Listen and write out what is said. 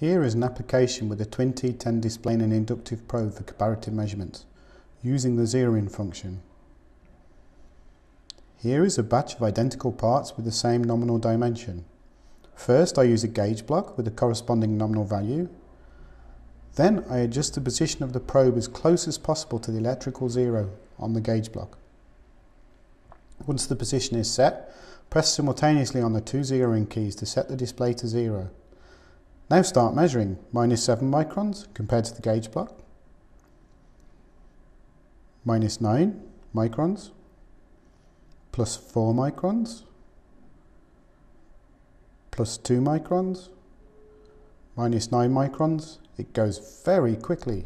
Here is an application with a TWIN-T10 display and an inductive probe for comparative measurements, using the zeroing function. Here is a batch of identical parts with the same nominal dimension. First, I use a gauge block with a corresponding nominal value. Then I adjust the position of the probe as close as possible to the electrical zero on the gauge block. Once the position is set, press simultaneously on the two zeroing keys to set the display to zero. Now start measuring -7 microns compared to the gauge block, -9 microns, +4 microns, +2 microns, -9 microns. It goes very quickly.